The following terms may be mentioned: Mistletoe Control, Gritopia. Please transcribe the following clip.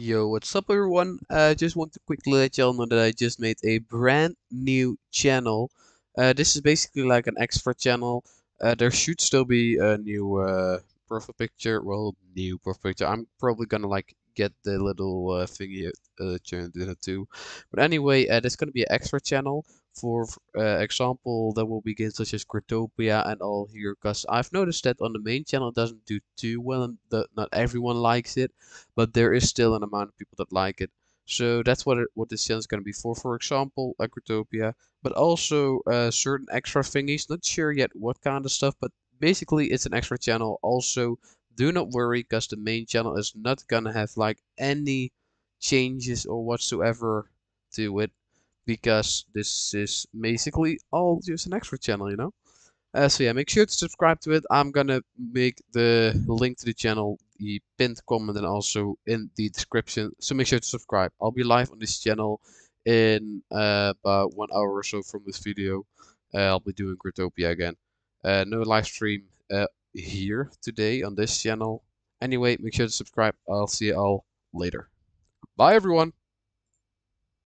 Yo, what's up everyone? I just want to quickly let y'all know that I just made a brand new channel. This is basically like an extra channel. There should still be a new profile picture. Well, new profile picture. I'm probably gonna like get the little thingy turned into two. But anyway, there's gonna be an extra channel. For example, there will be games such as Gritopia and all here, because I've noticed that on the main channel it doesn't do too well and not everyone likes it, but there is still an amount of people that like it. So that's what this channel is going to be for example, like Gritopia, but also certain extra thingies. Not sure yet what kind of stuff, but basically it's an extra channel. Also, do not worry, because the main channel is not going to have like any changes or whatsoever to it. Because this is basically all just an extra channel, you know? So yeah, make sure to subscribe to it. I'm gonna make the link to the channel, the pinned comment, and also in the description. So make sure to subscribe. I'll be live on this channel in about 1 hour or so from this video. I'll be doing Gritopia again. No live stream here today on this channel. Anyway, make sure to subscribe. I'll see you all later. Bye, everyone.